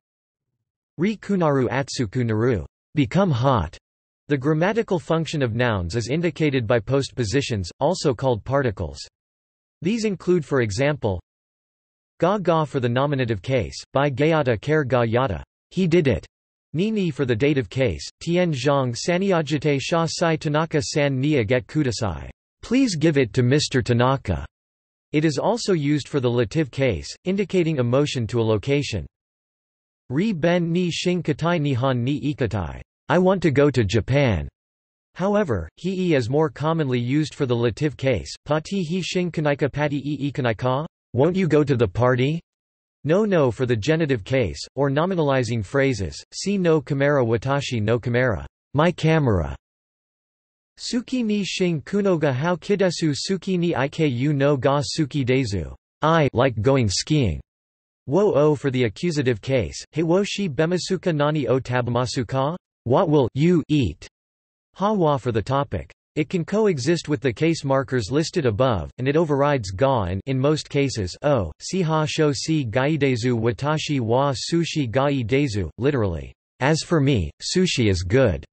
Ri kunaru atsu kunaru, become hot. The grammatical function of nouns is indicated by postpositions, also called particles. These include, for example, ga ga for the nominative case, bai gayata ker ga yata, he did it. Ni ni for the dative case, tien zhang saniajite sha sai tanaka san ni aget kudasai. Please give it to Mister Tanaka. It is also used for the lative case, indicating a motion to a location. Ri ben ni shin katai nihon ni ikatai. I want to go to Japan. However, he is more commonly used for the lative case. Pati he shin kanaika pati e ikanaika. Won't you go to the party? No no for the genitive case, or nominalizing phrases. See no kamera watashi no kamera. My camera. Suki ni shin kunoga hao kidesu suki ni iku no ga suki dezu. I like going skiing. Wo o for the accusative case. He wo shi bemasuka nani o tabamasuka? What will you eat? Ha wa for the topic. It can coexist with the case markers listed above, and it overrides ga and, in most cases, o. Si ha sho si gaidezu watashi wa sushi gaidezu, literally, as for me, sushi is good.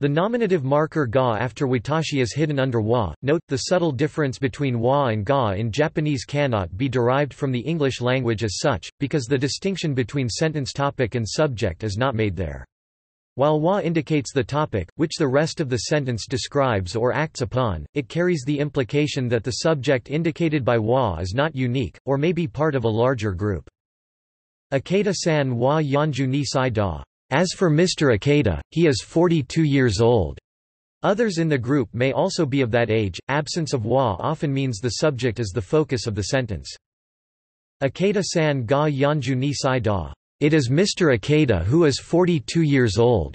The nominative marker ga after watashi is hidden under wa. Note, the subtle difference between wa and ga in Japanese cannot be derived from the English language as such, because the distinction between sentence topic and subject is not made there. While wa indicates the topic, which the rest of the sentence describes or acts upon, it carries the implication that the subject indicated by wa is not unique, or may be part of a larger group. Akeda-san wa yanju ni sai da. As for Mister Akeda, he is forty-two years old. Others in the group may also be of that age. Absence of wa often means the subject is the focus of the sentence. Akeda-san ga yanju ni sai da. It is Mister Akeda who is forty-two years old.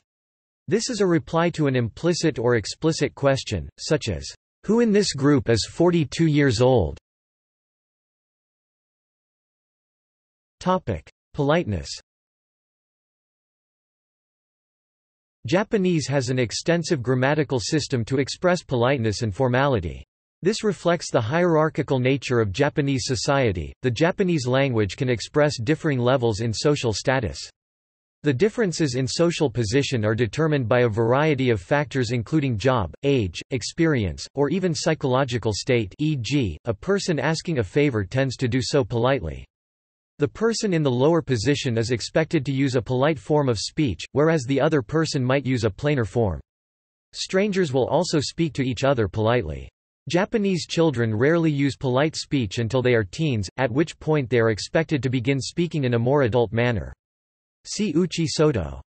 This is a reply to an implicit or explicit question, such as, who in this group is forty-two years old? Topic: Politeness. Japanese has an extensive grammatical system to express politeness and formality. This reflects the hierarchical nature of Japanese society. The Japanese language can express differing levels in social status. The differences in social position are determined by a variety of factors including job, age, experience, or even psychological state, for example, a person asking a favor tends to do so politely. The person in the lower position is expected to use a polite form of speech, whereas the other person might use a plainer form. Strangers will also speak to each other politely. Japanese children rarely use polite speech until they are teens, at which point they are expected to begin speaking in a more adult manner. See Uchi Soto.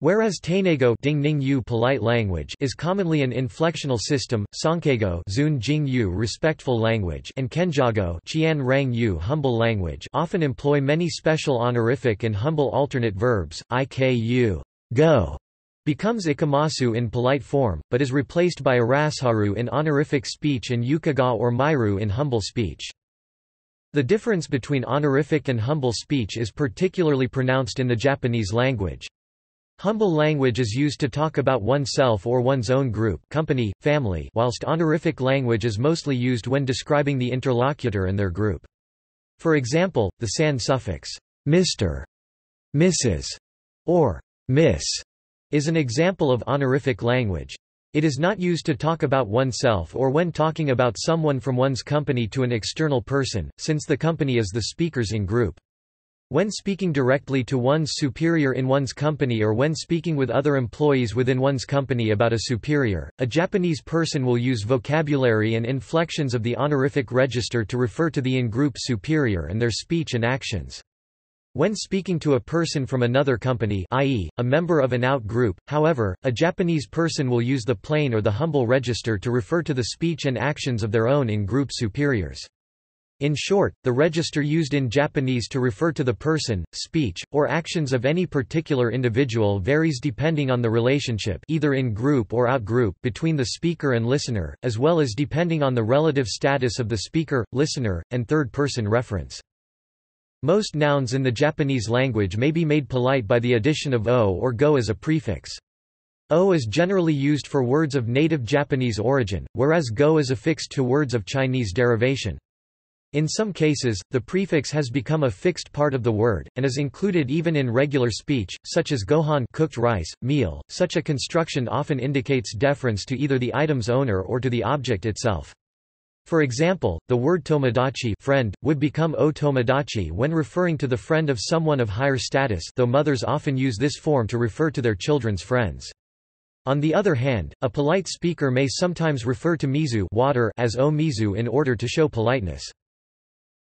Whereas Teinego Ding-ning-yu polite language is commonly an inflectional system, Sankeigo Zun-jing-yu respectful language and Kenjago Qian-rang-yu humble language often employ many special honorific and humble alternate verbs. Iku go becomes ikamasu in polite form, but is replaced by arasharu in honorific speech and yukaga or mairu in humble speech. The difference between honorific and humble speech is particularly pronounced in the Japanese language. Humble language is used to talk about oneself or one's own group, company, family, whilst honorific language is mostly used when describing the interlocutor and their group. For example, the san suffix, Mister, Missus, or Miss is an example of honorific language. It is not used to talk about oneself or when talking about someone from one's company to an external person, since the company is the speakers in group. When speaking directly to one's superior in one's company or when speaking with other employees within one's company about a superior, a Japanese person will use vocabulary and inflections of the honorific register to refer to the in-group superior and their speech and actions. When speaking to a person from another company, that is, a member of an out-group, however, a Japanese person will use the plain or the humble register to refer to the speech and actions of their own in-group superiors. In short, the register used in Japanese to refer to the person, speech, or actions of any particular individual varies depending on the relationship, either in-group or out-group, between the speaker and listener, as well as depending on the relative status of the speaker, listener, and third-person reference. Most nouns in the Japanese language may be made polite by the addition of o or go as a prefix. O is generally used for words of native Japanese origin, whereas go is affixed to words of Chinese derivation. In some cases, the prefix has become a fixed part of the word, and is included even in regular speech, such as gohan cooked rice, meal. Such a construction often indicates deference to either the item's owner or to the object itself. For example, the word tomodachi friend would become o tomodachi when referring to the friend of someone of higher status, though mothers often use this form to refer to their children's friends. On the other hand, a polite speaker may sometimes refer to mizu water as o mizu in order to show politeness.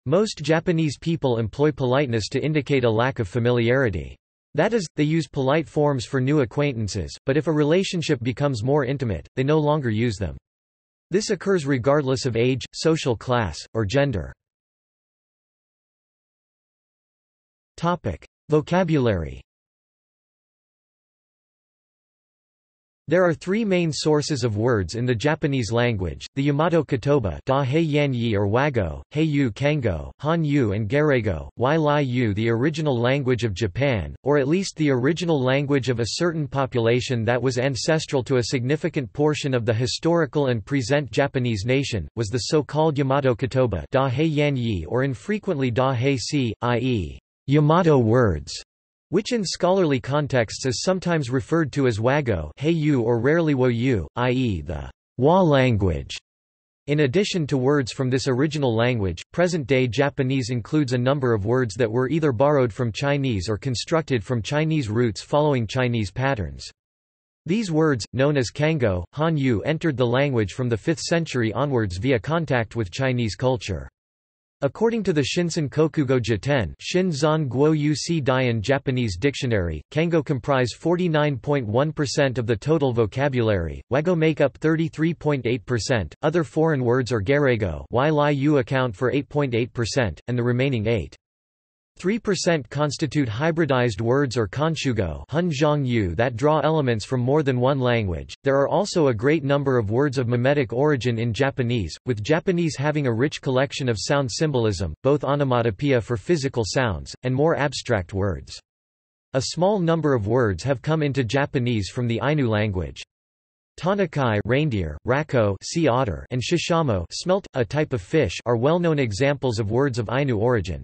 Most Japanese people employ politeness to indicate a lack of familiarity. That is, they use polite forms for new acquaintances, but if a relationship becomes more intimate, they no longer use them. This occurs regardless of age, social class, or gender. Topic: Vocabulary. There are three main sources of words in the Japanese language: the Yamato Kotoba, da hei yan yi or wago, hei yu kango, han yu, and garego, wai lai yu, the original language of Japan, or at least the original language of a certain population that was ancestral to a significant portion of the historical and present Japanese nation, was the so-called Yamato Kotoba, da hei yan yi, or infrequently da hei si, that is, Yamato words, which in scholarly contexts is sometimes referred to as wago heiyu or rarely woyu, that is the wa language. In addition to words from this original language, present-day Japanese includes a number of words that were either borrowed from Chinese or constructed from Chinese roots following Chinese patterns. These words, known as kango, hanyu, entered the language from the fifth century onwards via contact with Chinese culture. According to the Shinsen Kokugo Jiten Shinzan Guoyusi Dian Japanese Dictionary, kango comprise forty-nine point one percent of the total vocabulary, wago make up thirty-three point eight percent, other foreign words or garego y-lai-yu account for eight point eight percent, and the remaining eight point three percent constitute hybridized words or kanshugo hunzhangyu that draw elements from more than one language. There are also a great number of words of mimetic origin in Japanese, with Japanese having a rich collection of sound symbolism, both onomatopoeia for physical sounds, and more abstract words. A small number of words have come into Japanese from the Ainu language. Tanakai reindeer, rako sea otter, and shishamo smelt, a type of fish, are well-known examples of words of Ainu origin.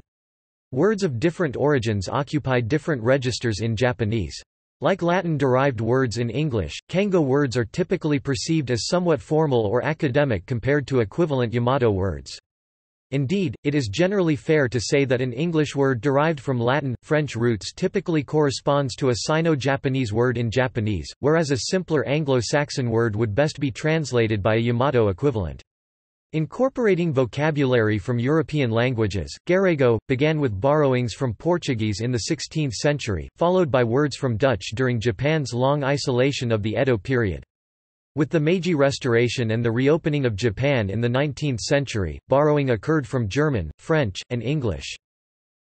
Words of different origins occupy different registers in Japanese. Like Latin-derived words in English, kango words are typically perceived as somewhat formal or academic compared to equivalent Yamato words. Indeed, it is generally fair to say that an English word derived from Latin, French roots typically corresponds to a Sino-Japanese word in Japanese, whereas a simpler Anglo-Saxon word would best be translated by a Yamato equivalent. Incorporating vocabulary from European languages, garego began with borrowings from Portuguese in the sixteenth century, followed by words from Dutch during Japan's long isolation of the Edo period. With the Meiji Restoration and the reopening of Japan in the nineteenth century, borrowing occurred from German, French, and English.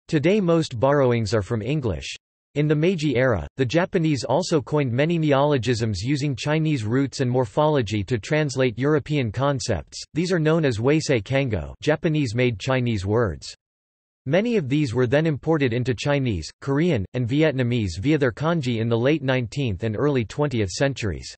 Today most borrowings are from English. In the Meiji era, the Japanese also coined many neologisms using Chinese roots and morphology to translate European concepts. These are known as Weisei Kango, Japanese-made Chinese words. Many of these were then imported into Chinese, Korean, and Vietnamese via their kanji in the late nineteenth and early twentieth centuries.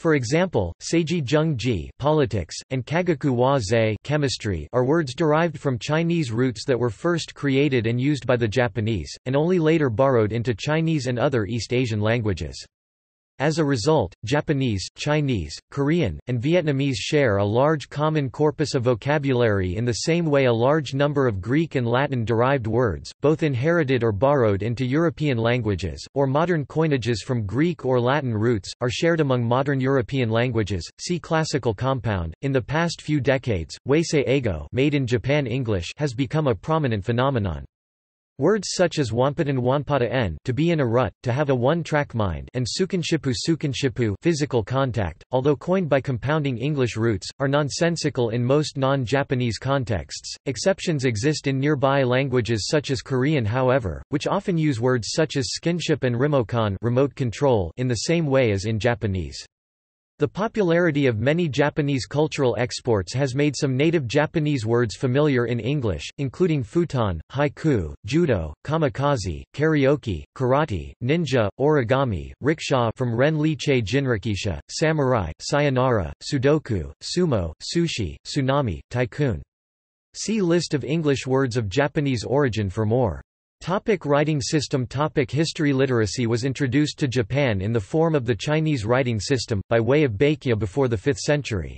For example, seiji zhengji politics and kagaku waze chemistry are words derived from Chinese roots that were first created and used by the Japanese, and only later borrowed into Chinese and other East Asian languages. As a result, Japanese, Chinese, Korean, and Vietnamese share a large common corpus of vocabulary in the same way a large number of Greek and Latin-derived words, both inherited or borrowed into European languages, or modern coinages from Greek or Latin roots, are shared among modern European languages. See classical compound. In the past few decades, Weisei Eigo made in Japan English has become a prominent phenomenon. Words such as wampatan wanpata-en to be in a rut, to have a one-track mind and sukanshipu sukanshipu physical contact, although coined by compounding English roots, are nonsensical in most non-Japanese contexts. Exceptions exist in nearby languages such as Korean however, which often use words such as skinship and rimokan remote control in the same way as in Japanese. The popularity of many Japanese cultural exports has made some native Japanese words familiar in English, including futon, haiku, judo, kamikaze, karaoke, karate, ninja, origami, rickshaw from Ren Liche Jinrikisha, samurai, sayonara, sudoku, sumo, sushi, tsunami, tycoon. See list of English words of Japanese origin for more. Topic writing system. Topic history. Literacy was introduced to Japan in the form of the Chinese writing system, by way of Baekje before the fifth century.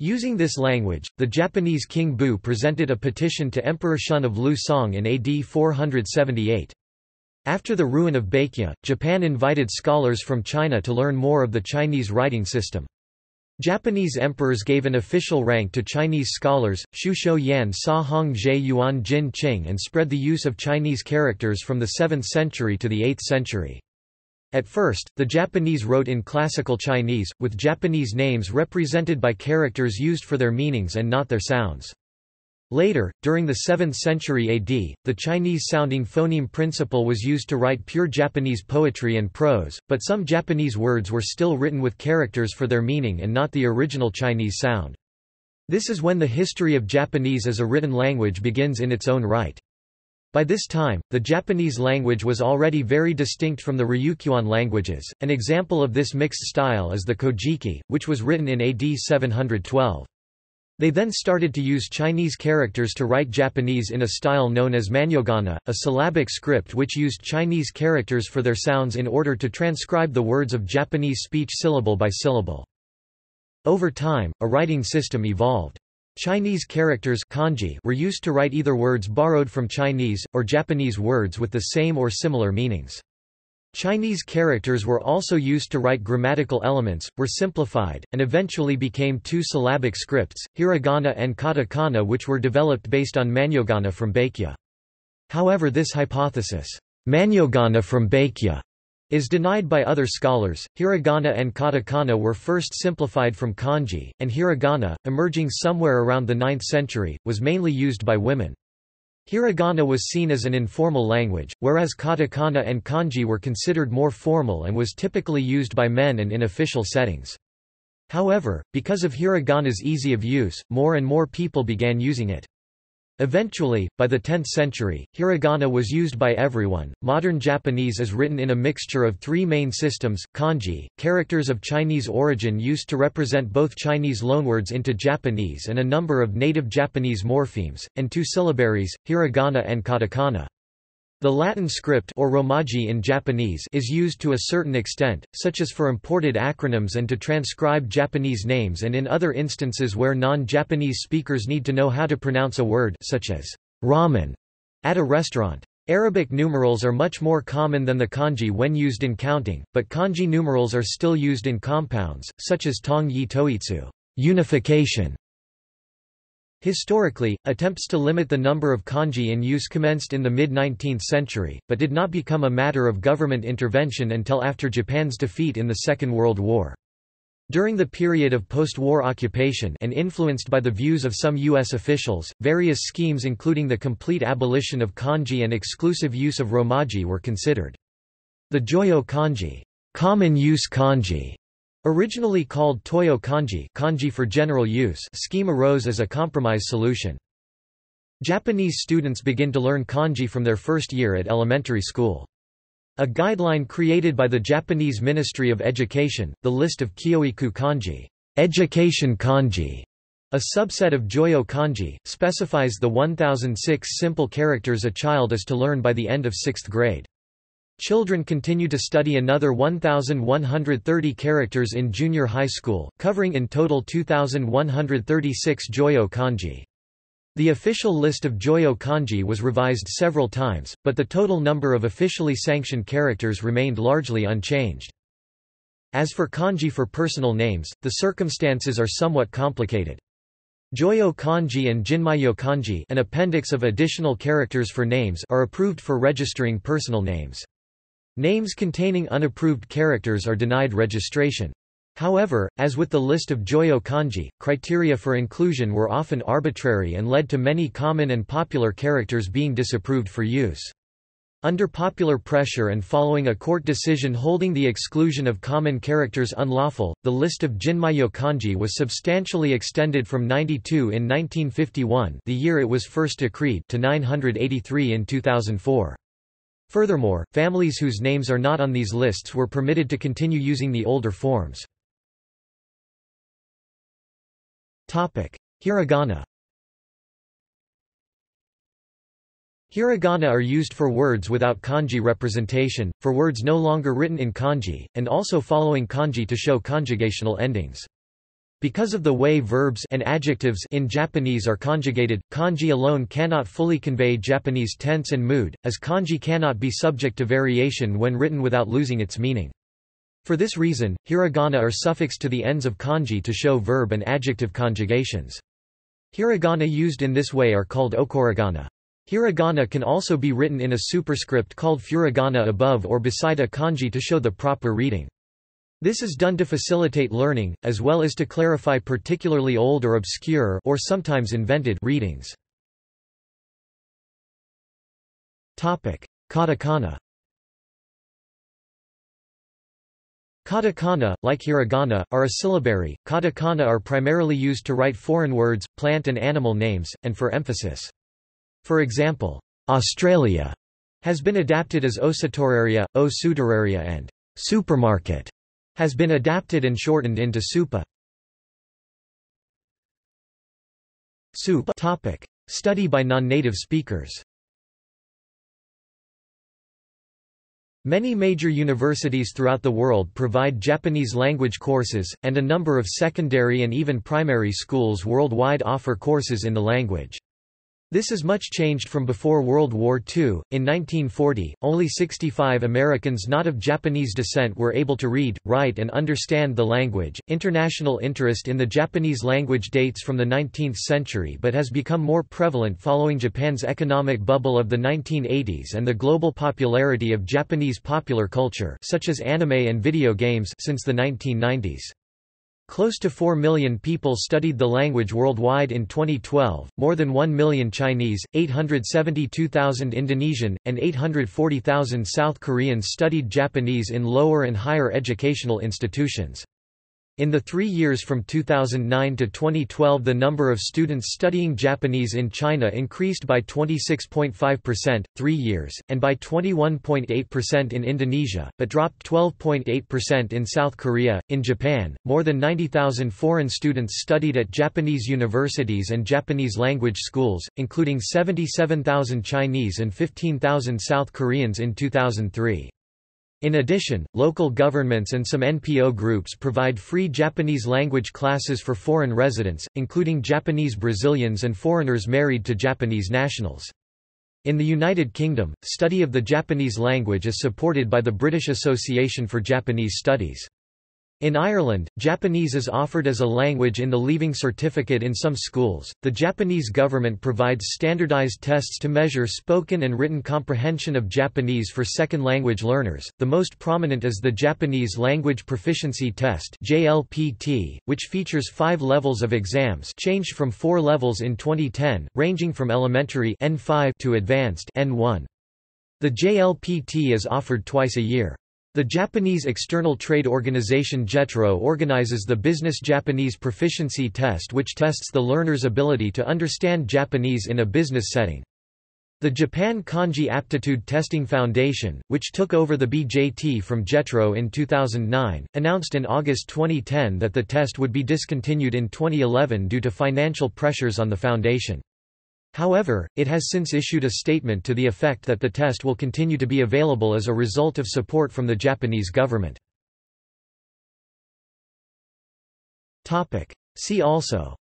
Using this language, the Japanese King Bu presented a petition to Emperor Shun of Lu Song in A D four seventy-eight. After the ruin of Baekje, Japan invited scholars from China to learn more of the Chinese writing system. Japanese emperors gave an official rank to Chinese scholars, Shushou Yan Sa Hong Zhe Yuan Jin Qing, and spread the use of Chinese characters from the seventh century to the eighth century. At first, the Japanese wrote in classical Chinese, with Japanese names represented by characters used for their meanings and not their sounds. Later, during the seventh century A D, the Chinese-sounding phoneme principle was used to write pure Japanese poetry and prose, but some Japanese words were still written with characters for their meaning and not the original Chinese sound. This is when the history of Japanese as a written language begins in its own right. By this time, the Japanese language was already very distinct from the Ryukyuan languages. An example of this mixed style is the Kojiki, which was written in A D seven twelve. They then started to use Chinese characters to write Japanese in a style known as Man'yōgana, a syllabic script which used Chinese characters for their sounds in order to transcribe the words of Japanese speech syllable by syllable. Over time, a writing system evolved. Chinese characters kanji were used to write either words borrowed from Chinese, or Japanese words with the same or similar meanings. Chinese characters were also used to write grammatical elements, were simplified, and eventually became two syllabic scripts, hiragana and katakana, which were developed based on man'yōgana from Baekje. However, this hypothesis, man'yōgana from Baekje, is denied by other scholars. Hiragana and katakana were first simplified from kanji, and hiragana, emerging somewhere around the ninth century, was mainly used by women. Hiragana was seen as an informal language, whereas katakana and kanji were considered more formal and was typically used by men and in official settings. However, because of hiragana's ease of use, more and more people began using it. Eventually, by the tenth century, hiragana was used by everyone. Modern Japanese is written in a mixture of three main systems: kanji, characters of Chinese origin used to represent both Chinese loanwords into Japanese and a number of native Japanese morphemes, and two syllabaries, hiragana and katakana. The Latin script, or romaji in Japanese, is used to a certain extent, such as for imported acronyms and to transcribe Japanese names, and in other instances where non-Japanese speakers need to know how to pronounce a word, such as ramen, at a restaurant. Arabic numerals are much more common than the kanji when used in counting, but kanji numerals are still used in compounds, such as tong yi toitsu, unification. Historically, attempts to limit the number of kanji in use commenced in the mid nineteenth century, but did not become a matter of government intervention until after Japan's defeat in the Second World War. During the period of post-war occupation and influenced by the views of some U S officials, various schemes including the complete abolition of kanji and exclusive use of romaji were considered. The Joyo kanji, common use kanji, originally called Toyo kanji, kanji for general use, scheme arose as a compromise solution. Japanese students begin to learn kanji from their first year at elementary school. A guideline created by the Japanese Ministry of Education, the list of Kyoiku kanji, education kanji, a subset of Joyo kanji, specifies the one thousand six simple characters a child is to learn by the end of sixth grade. Children continue to study another one thousand one hundred thirty characters in junior high school, covering in total two thousand one hundred thirty-six Joyo kanji. The official list of Joyo kanji was revised several times, but the total number of officially sanctioned characters remained largely unchanged. As for kanji for personal names, the circumstances are somewhat complicated. Joyo kanji and Jinmyo kanji, an appendix of additional characters for names, are approved for registering personal names. Names containing unapproved characters are denied registration. However, as with the list of Joyo kanji, criteria for inclusion were often arbitrary and led to many common and popular characters being disapproved for use. Under popular pressure and following a court decision holding the exclusion of common characters unlawful, the list of Jinmyo kanji was substantially extended from ninety-two in nineteen fifty-one, the year it was first decreed, to nine hundred eighty-three in two thousand four. Furthermore, families whose names are not on these lists were permitted to continue using the older forms. Topic: Hiragana. Hiragana are used for words without kanji representation, for words no longer written in kanji, and also following kanji to show conjugational endings. Because of the way verbs and adjectives in Japanese are conjugated, kanji alone cannot fully convey Japanese tense and mood, as kanji cannot be subject to variation when written without losing its meaning. For this reason, hiragana are suffixed to the ends of kanji to show verb and adjective conjugations. Hiragana used in this way are called okoragana. Hiragana can also be written in a superscript called furigana above or beside a kanji to show the proper reading. This is done to facilitate learning, as well as to clarify particularly old or obscure or sometimes invented readings. Topic: Katakana. Katakana, like hiragana, are a syllabary. Katakana are primarily used to write foreign words, plant and animal names, and for emphasis. For example, Australia has been adapted as Osatoraria, O Suteraria, and supermarket has been adapted and shortened into supa. Supa. Topic: Study by non-native speakers. Many major universities throughout the world provide Japanese language courses, and a number of secondary and even primary schools worldwide offer courses in the language. This is much changed from before World War two. In nineteen forty, only sixty-five Americans not of Japanese descent were able to read, write, and understand the language. International interest in the Japanese language dates from the nineteenth century but has become more prevalent following Japan's economic bubble of the nineteen eighties and the global popularity of Japanese popular culture, such as anime and video games, since the nineteen nineties. Close to four million people studied the language worldwide in twenty twelve, more than one million Chinese, eight hundred seventy-two thousand Indonesian, and eight hundred forty thousand South Koreans studied Japanese in lower and higher educational institutions. In the three years from two thousand nine to twenty twelve, the number of students studying Japanese in China increased by twenty-six point five percent, three years, and by twenty-one point eight percent in Indonesia, but dropped twelve point eight percent in South Korea. In Japan, more than ninety thousand foreign students studied at Japanese universities and Japanese language schools, including seventy-seven thousand Chinese and fifteen thousand South Koreans in two thousand three. In addition, local governments and some N P O groups provide free Japanese language classes for foreign residents, including Japanese Brazilians and foreigners married to Japanese nationals. In the United Kingdom, study of the Japanese language is supported by the British Association for Japanese Studies. In Ireland, Japanese is offered as a language in the Leaving Certificate in some schools. The Japanese government provides standardized tests to measure spoken and written comprehension of Japanese for second language learners. The most prominent is the Japanese Language Proficiency Test (J L P T), which features five levels of exams, changed from four levels in twenty ten, ranging from elementary N five to advanced N one. The J L P T is offered twice a year. The Japanese External Trade Organization JETRO organizes the Business Japanese Proficiency Test, which tests the learner's ability to understand Japanese in a business setting. The Japan Kanji Aptitude Testing Foundation, which took over the B J T from JETRO in two thousand nine, announced in August twenty ten that the test would be discontinued in twenty eleven due to financial pressures on the foundation. However, it has since issued a statement to the effect that the test will continue to be available as a result of support from the Japanese government. See also: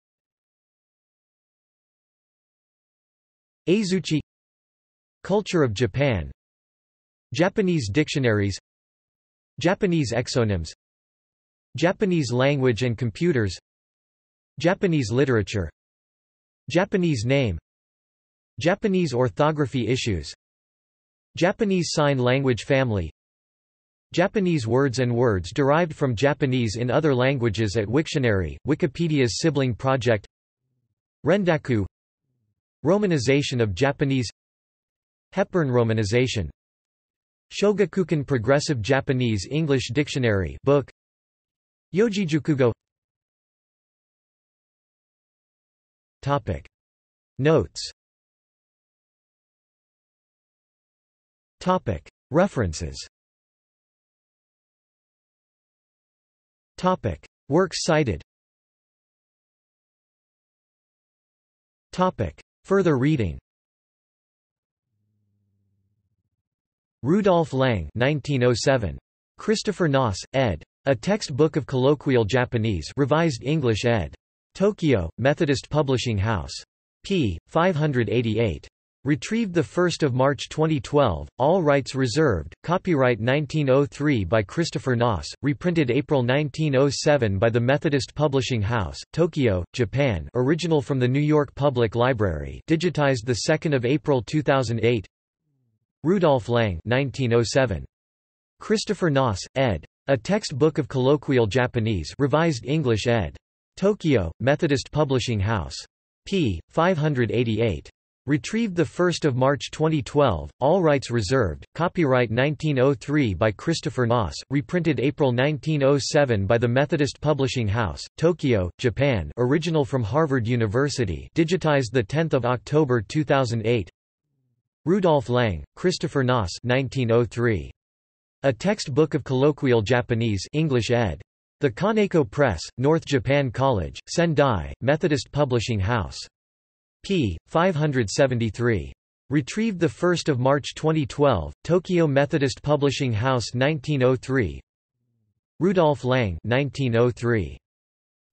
Eizuchi, Culture of Japan, Japanese dictionaries, Japanese exonyms, Japanese language and computers, Japanese literature, Japanese name, Japanese orthography issues, Japanese sign language family, Japanese words and words derived from Japanese in other languages at Wiktionary, Wikipedia's sibling project, Rendaku, Romanization of Japanese, Hepburn Romanization, Shogakukan Progressive Japanese English Dictionary book, Yojijukugo. Topic Notes. Topic References. Topic Works cited. Topic Further reading. Rudolf Lang, nineteen oh seven. Christopher Noss, ed. A Textbook of Colloquial Japanese, Revised English ed. Tokyo, Methodist Publishing House. p. five eighty-eight. Retrieved the first of March twenty twelve, all rights reserved, copyright nineteen oh three by Christopher Noss, reprinted April nineteen oh seven by the Methodist Publishing House, Tokyo, Japan, original from the New York Public Library, digitized the second of April two thousand eight. Rudolf Lang, nineteen oh seven. Christopher Noss, ed. A Textbook of Colloquial Japanese, Revised English ed. Tokyo, Methodist Publishing House. p. five eighty-eight. Retrieved the first of March twenty twelve, all rights reserved, copyright nineteen oh three by Christopher Noss, reprinted April nineteen oh seven by the Methodist Publishing House, Tokyo, Japan, original from Harvard University, digitized the tenth of October two thousand eight. Rudolf Lang, Christopher Noss, nineteen oh three. A Textbook of Colloquial Japanese, English ed. The Kaneko Press, North Japan College, Sendai, Methodist Publishing House. p. five seventy-three. Retrieved the first of March twenty twelve, Tokyo Methodist Publishing House nineteen oh three. Rudolf Lang, nineteen oh three.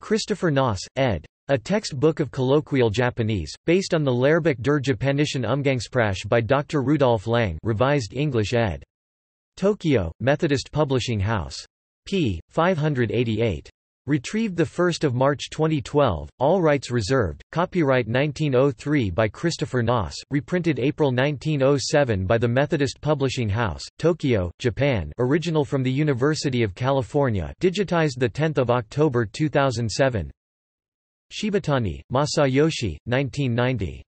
Christopher Noss, ed. A Textbook of Colloquial Japanese, based on the Lehrbuch der Japanischen Umgangssprache by Doctor Rudolf Lang, Revised English ed. Tokyo, Methodist Publishing House. p. five eighty-eight. Retrieved the first of March twenty twelve, all rights reserved, copyright nineteen oh three by Christopher Noss, reprinted April nineteen oh seven by the Methodist Publishing House, Tokyo, Japan, original from the University of California, digitized the tenth of October two thousand seven. Shibatani, Masayoshi, nineteen ninety.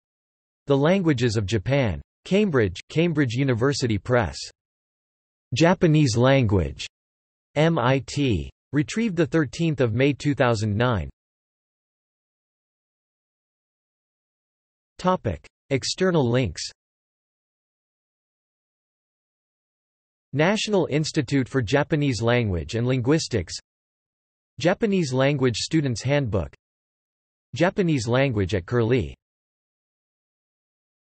The Languages of Japan. Cambridge, Cambridge University Press. Japanese Language. M I T. Retrieved the thirteenth of May two thousand nine. Topic: External links. National Institute for Japanese Language and Linguistics. Japanese Language Students Handbook. Japanese Language at Curlie.